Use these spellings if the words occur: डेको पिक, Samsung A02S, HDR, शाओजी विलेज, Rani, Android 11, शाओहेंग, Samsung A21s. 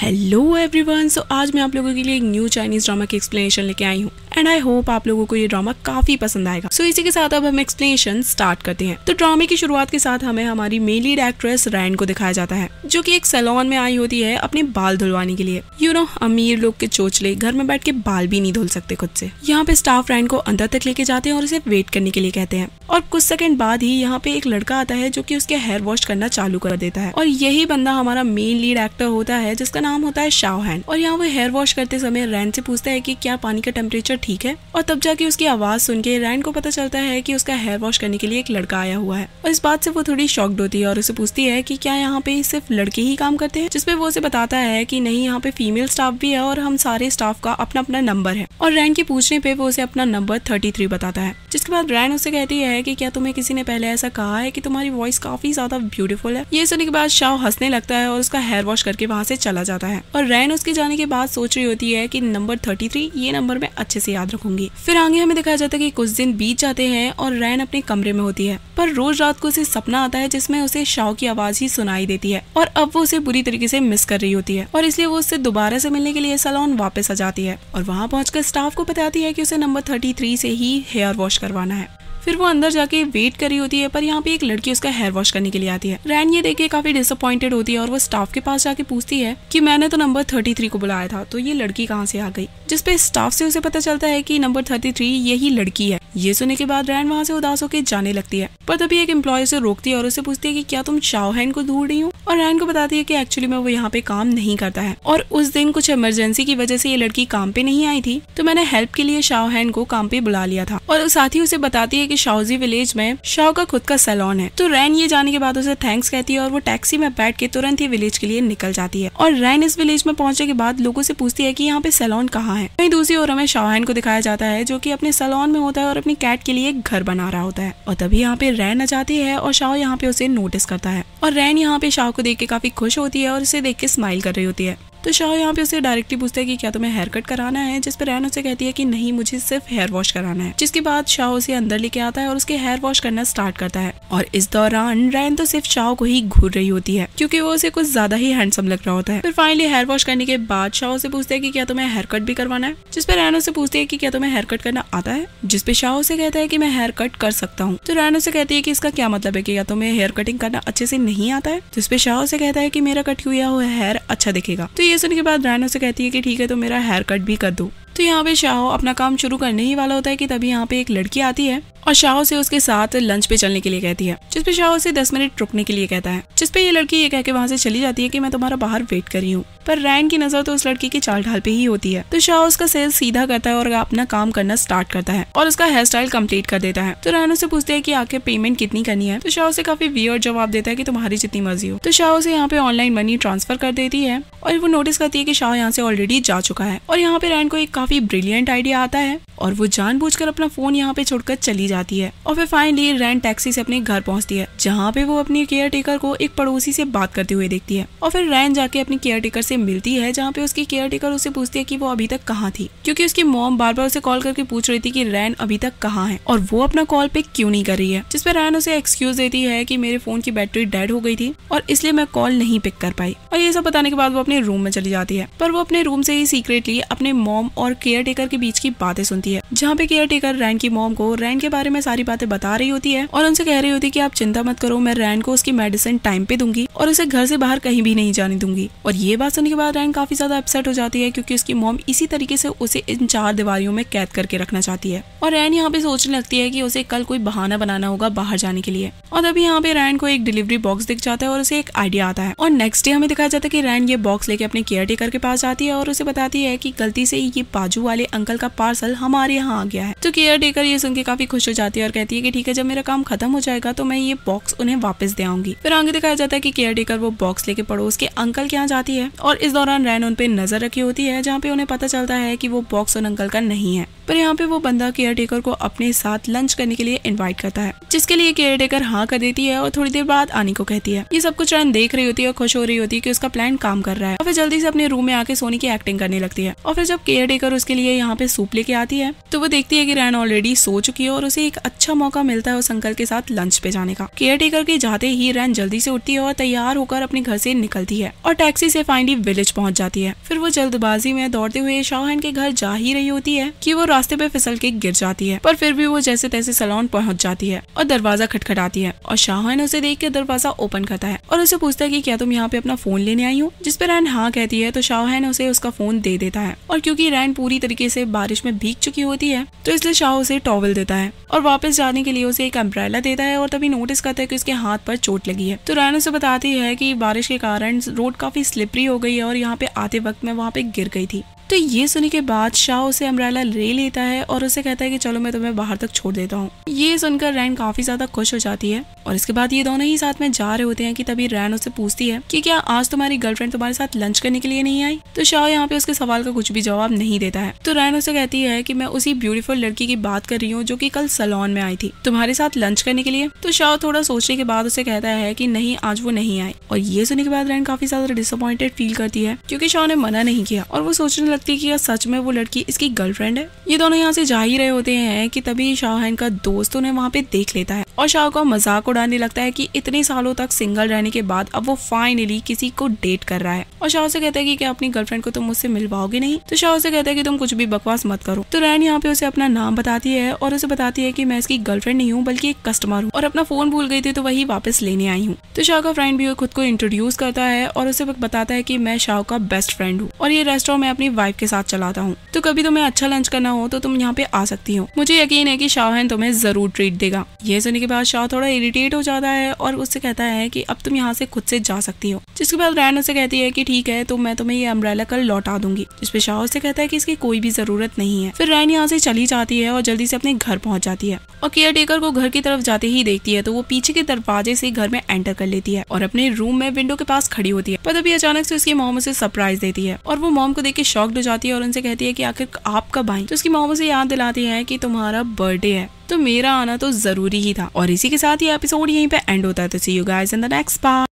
Hello everyone, सो आज मैं आप लोगों के लिए एक न्यू चाइनीज ड्रामा की एक्सप्लेनेशन लेके आई हूँ एंड आई होप आप लोगों को ये ड्रामा काफी पसंद आएगा। सो इसी के साथ अब हम एक्सप्लेनेशन स्टार्ट करते हैं। तो ड्रामे की शुरुआत के साथ हमें हमारी मेन लीड एक्ट्रेस रैन को दिखाया जाता है जो कि एक सैलून में आई होती है अपने बाल धुलवाने के लिए। यू नो, अमीर लोग के चोचले घर में बैठ के बाल भी नहीं धुल सकते खुद से। यहाँ पे स्टाफ रैन को अंदर तक लेके जाते हैं और उसे वेट करने के लिए कहते हैं और कुछ सेकंड बाद ही यहाँ पे एक लड़का आता है जो कि उसके हेयर वॉश करना चालू कर देता है और यही बंदा हमारा मेन लीड एक्टर होता है जिसका नाम होता है शाओहेंग। और यहाँ वो हेयर वॉश करते समय रैन से पूछता है कि क्या पानी का टेम्परेचर ठीक है और तब जाके उसकी आवाज सुन के रैन को पता चलता है कि उसका हेयर वॉश करने के लिए एक लड़का आया हुआ है और इस बात से वो थोड़ी शॉक्ड होती है और उसे पूछती है कि क्या यहाँ पे सिर्फ लड़के ही काम करते हैं, जिसपे वो उसे बताता है कि नहीं, यहाँ पे फीमेल स्टाफ भी है और हम सारे स्टाफ का अपना अपना नंबर है। और रैन के पूछने पे वो उसे अपना नंबर 33 बताता है, जिसके बाद रैन उसे कहती है कि क्या तुम्हें किसी ने पहले ऐसा कहा है कि तुम्हारी वॉइस काफी ज्यादा ब्यूटीफुल है। ये सुनने के बाद शाओ हंसने लगता है और उसका हेयर वॉश करके वहाँ से चला जाता है और रैन उसके जाने के बाद सोच रही होती है कि नंबर 33 ये नंबर मैं अच्छे से याद रखूंगी। फिर आगे हमें दिखाया जाता है कि कुछ दिन बीत जाते हैं और रैन अपने कमरे में होती है पर रोज रात को उसे सपना आता है जिसमें उसे शाओ की आवाज ही सुनाई देती है और अब वो उसे बुरी तरीके से मिस कर रही होती है और इसलिए वो उससे दोबारा से मिलने के लिए सैलून वापस आ जाती है और वहाँ पहुँचकर स्टाफ को बताती है कि उसे नंबर 33 से ही हेयर वॉश करवाना है। फिर वो अंदर जाके वेट कर रही होती है पर यहाँ पे एक लड़की उसका हेयर वॉश करने के लिए आती है। रैन ये देख के काफी डिसअपॉइंटेड होती है और वो स्टाफ के पास जाके पूछती है कि मैंने तो नंबर 33 को बुलाया था, तो ये लड़की कहाँ से आ गई, जिसपे स्टाफ से उसे पता चलता है कि नंबर 33 यही लड़की है। ये सुनने के बाद रैन वहाँ से उदास होकर जाने लगती है पर तभी एक एम्प्लॉय उसे रोकती है और उसे पूछती है कि क्या तुम शाओहेंग को ढूंढ रही हो और रैन को बताती है कि एक्चुअली मैं वो यहाँ पे काम नहीं करता है और उस दिन कुछ इमरजेंसी की वजह से ये लड़की काम पे नहीं आई थी, तो मैंने हेल्प के लिए शाओहेंग को काम पे बुला लिया था। और साथ ही उसे बताती है कि शाओजी विलेज में शाओ का खुद का सैलून है। तो रैन ये जाने के बाद उसे थैंक्स कहती है और वो टैक्सी में बैठ के तुरंत ही विलेज के लिए निकल जाती है। और रैन इस विलेज में पहुंचने के बाद लोगों से पूछती है कि यहाँ पे सैलून कहाँ है। वहीं दूसरी ओर हमें शाओहेंग को दिखाया जाता है जो कि अपने सैलून में होता है और अपनी कैट के लिए एक घर बना रहा होता है और तभी यहाँ पे रैन आ जाती है और शाओ यहाँ पे उसे नोटिस करता है और रैन यहाँ पे शाओ को देख के काफी खुश होती है और उसे देख के स्माइल कर रही होती है। तो शाओ यहाँ पे उसे डायरेक्टली पूछता है कि क्या तुम्हें हेयर कट कराना है, जिस पर रैन उसे कहती है कि नहीं, मुझे सिर्फ हेयर वॉश कराना है। जिसके बाद शाओ उसे अंदर लेके आता है और उसके हेयर वॉश करना स्टार्ट करता है और इस दौरान रैन तो सिर्फ शाओ को ही घूर रही होती है क्योंकि वो उसे कुछ ज्यादा ही हैंडसम लग रहा होता है। फिर फाइनली हेयर वॉश करने के बाद शाओ से पूछता है कि क्या तुम्हें हेयर कट भी करवाना है, जिसपे रैन उसे पूछती है कि क्या तुम्हें हेयर कट करना आता है, जिसपे शाओ उसे कहता है कि मैं हेयर कट कर सकता हूँ। तो रैन उसे कहती है कि इसका क्या मतलब है कि क्या तुम्हें हेयर कटिंग करना अच्छे से नहीं आता है, जिसपे शाओ उसे कहता है कि मेरा कट हुआ हेयर अच्छा दिखेगा। तो सुनने के बाद रैन उसे कहती है कि ठीक है, तो मेरा हेयर कट भी कर दो। तो यहाँ पे शाओ अपना काम शुरू करने ही वाला होता है कि तभी यहाँ पे एक लड़की आती है और शाओ से उसके साथ लंच पे चलने के लिए कहती है, जिसपे शाओ उसे 10 मिनट रुकने के लिए कहता है, जिसपे ये लड़की ये कह के वहाँ से चली जाती है कि मैं तुम्हारा बाहर वेट कर रही हूँ। पर रैन की नजर तो उस लड़की की चाल ढाल पे ही होती है। तो शाओ उसका सिर सीधा करता है और अपना काम करना स्टार्ट करता है और उसका हेयर स्टाइल कम्प्लीट कर देता है। तो रैन उसे पूछते है की आखिर पेमेंट कितनी करनी है, तो शाओ से काफी वियर्ड जवाब देता है की तुम्हारी जितनी मर्जी हो। तो शाओ से यहाँ पे ऑनलाइन मनी ट्रांसफर कर देती है और वो नोटिस करती है की शाओ यहाँ से ऑलरेडी जा चुका है और यहाँ पे रैन को एक काफी ब्रिलियंट आइडिया आता है और वो जानबूझकर अपना फोन यहाँ पे छोड़कर चली जाती है। और फिर फाइनली रैन टैक्सी से अपने घर पहुँचती है जहाँ पे वो अपनी केयर टेकर को एक पड़ोसी से बात करते हुए देखती है और फिर रैन जाके अपनी केयर टेकर से मिलती है जहाँ पे उसकी केयर टेकर उसे पूछती है कि वो अभी तक कहाँ थी, क्योंकि उसकी मॉम बार बार उसे कॉल करके पूछ रही थी कि रैन अभी तक कहाँ है और वो अपना कॉल पिक क्यों नहीं कर रही है, जिसपे रैन उसे एक्सक्यूज देती है कि मेरे फोन की बैटरी डेड हो गई थी और इसलिए मैं कॉल नहीं पिक कर पाई। और ये सब बताने के बाद वो अपने रूम में चली जाती है पर वो अपने रूम से ही सीक्रेटली अपने मॉम और केयर टेकर के बीच की बातें सुनती है, जहाँ पे केयर टेकर रैन की मॉम को रैन के बारे में सारी बातें बता रही होती है और उनसे कह रही होती है कि आप चिंता मत करो, मैं रैन को उसकी मेडिसिन टाइम पे दूंगी और उसे घर से बाहर कहीं भी नहीं जाने दूंगी। और ये बात सुनने के बाद रैन काफी ज्यादा अपसेट हो जाती है क्योंकि उसकी मॉम इसी तरीके से उसे इन 4 दीवारियों में कैद करके रखना चाहती है और रैन यहाँ पे सोचने लगती है कि उसे कल कोई बहाना बनाना होगा बाहर जाने के लिए। और तभी यहाँ पे रैन को एक डिलीवरी बॉक्स दिख जाता है और उसे एक आइडिया आता है और नेक्स्ट डे हमें दिखाया जाता है कि रैन ये बॉक्स लेके अपने केयर टेकर के पास जाती है और उसे बताती है कि गलती से ये बाजू वाले अंकल का पार्सल हमारे यहाँ आ गया है। तो केयर टेकर ये सुन के काफी खुश हो जाती है और कहती है कि ठीक है, जब मेरा काम खत्म हो जाएगा तो मैं ये बॉक्स उन्हें वापस दे आऊंगी। फिर आगे दिखाया जाता है कि केयर टेकर वो बॉक्स लेके पड़ोस के अंकल के यहाँ जाती है और इस दौरान रैन उन पे नजर रखी होती है जहाँ पे उन्हें पता चलता है कि वो बॉक्स उन अंकल का नहीं है। पर यहाँ पे वो बंदा केयर टेकर को अपने साथ लंच करने के लिए इन्वाइट करता है, जिसके लिए केयर टेकर हाँ कर देती है और थोड़ी देर बाद आनी को कहती है। ये सब कुछ रन देख रही होती है और खुश हो रही होती है कि उसका प्लान काम कर रहा है और फिर जल्दी से अपने रूम में आके सोने की एक्टिंग करने लगती है। और फिर जब केयर टेकर उसके लिए यहाँ पे सूप लेके आती है तो वो देखती है कि रैन ऑलरेडी सो चुकी है और उसे एक अच्छा मौका मिलता है उस अंकल के साथ लंच पे जाने का। केयर टेकर के जाते ही रैन जल्दी से उठती है और तैयार होकर अपने घर से निकलती है और टैक्सी से फाइनली विलेज पहुंच जाती है। फिर वो जल्दबाजी में दौड़ते हुए शाओहेंग के घर जा ही रही होती है कि वो रास्ते पे फिसल के गिर जाती है, पर फिर भी वो जैसे तैसे सैलून पहुंच जाती है और दरवाजा खटखटाती है और शाओहेंग उसे देख के दरवाजा ओपन करता है और उसे पूछता है कि क्या तुम यहाँ पे अपना फोन लेने आई हो, जिसपे रैन हाँ कहती है। तो शाओहेंग उसे उसका फोन दे देता है और क्योंकि रैन पूरी तरीके से बारिश में भीग चुकी होती है तो इसलिए शाओ उसे टॉवल देता है और वापस जाने के लिए उसे एक अम्ब्रेला देता है और तभी नोटिस करता है कि उसके हाथ पर चोट लगी है। तो रैन उसे बताती है कि बारिश के कारण रोड काफी स्लिपरी हो गई है और यहाँ पे आते वक्त मैं वहाँ पे गिर गई थी। तो ये सुनने के बाद शाओ उसे अम्ब्रेला ले लेता है और उसे कहता है कि चलो मैं तुम्हें बाहर तक छोड़ देता हूँ। ये सुनकर रैन काफी ज्यादा खुश हो जाती है और इसके बाद ये दोनों ही साथ में जा रहे होते हैं कि तभी रैन उससे पूछती है कि क्या आज तुम्हारी गर्लफ्रेंड तुम्हारे साथ लंच करने के लिए नहीं आई। तो शाओ यहाँ पे उसके सवाल का कुछ भी जवाब नहीं देता है। तो रैन उसे कहती है कि मैं उसी ब्यूटीफुल लड़की की बात कर रही हूँ जो कि कल सैलून में आई थी तुम्हारे साथ लंच करने के लिए। तो शाओ थोड़ा सोचने के बाद उसे कहता है कि नहीं आज वो नहीं आई और ये सुनने के बाद रैन काफी ज्यादा डिसअपॉइंटेड फील करती है क्योंकि शाओ ने मना नहीं किया और वो सोचने लगती कि सच में वो लड़की इसकी गर्लफ्रेंड है। ये दोनों यहाँ से जा ही रहे होते हैं कि तभी शाओहेंग का दोस्त उन्हें वहाँ पे देख लेता है और शाओ का मजाक उड़ाने लगता है कि इतने सालों तक सिंगल रहने के बाद अब वो फाइनली किसी को डेट कर रहा है और शाओ से कहता है कि क्या अपनी गर्लफ्रेंड को तुम मुझसे मिलवाओगे नहीं। तो शाओ से कहता है कि तुम कुछ भी बकवास मत करो। तो रैन यहाँ पे उसे अपना नाम बताती है और उसे बताती है कि मैं इसकी गर्लफ्रेंड नहीं हूँ बल्कि एक कस्टमर हूँ और अपना फोन भूल गई थी तो वही वापस लेने आई हूँ। तो शाओ का फ्रेंड भी खुद को इंट्रोड्यूस करता है और उसे बताता है कि मैं शाओ का बेस्ट फ्रेंड हूँ और ये रेस्टोरेंट में अपनी वाइफ के साथ चलाता हूँ, तो कभी तुम्हें अच्छा लंच करना हो तो तुम यहाँ पे आ सकती हो, मुझे यकीन है कि शाओहेंग तुम्हें जरूर ट्रीट देगा। ये सुनने के बाद शाओ थोड़ा इरिटेट हो जाता है और उससे कहता है कि अब तुम यहाँ से खुद से जा सकती हो, जिसके बाद रैन उसे कहती है कि ठीक है तो मैं तुम्हें ये अम्ब्रेला कल लौटा दूंगी, जिसपे शाओ उससे कहता है कि इसकी कोई भी जरूरत नहीं है। फिर रैन यहाँ से चली जाती है और जल्दी से अपने घर पहुँच जाती है और केयर टेकर को घर की तरफ जाते ही देखती है तो वो पीछे के दरवाजे से घर में एंटर कर लेती है और अपने रूम में विंडो के पास खड़ी होती है। पर तभी अचानक से उसकी मॉम उसे सरप्राइज देती है और वो मॉम को देख के शॉक्ड हो जाती है और उनसे कहती है कि आखिर आप कब आएं। तो उसकी मॉम उसे याद दिलाती है कि तुम्हारा बर्थडे है तो मेरा आना तो जरूरी ही था। और इसी के साथ ये एपिसोड यहीं पे एंड होता है। तो see you guys in the next part.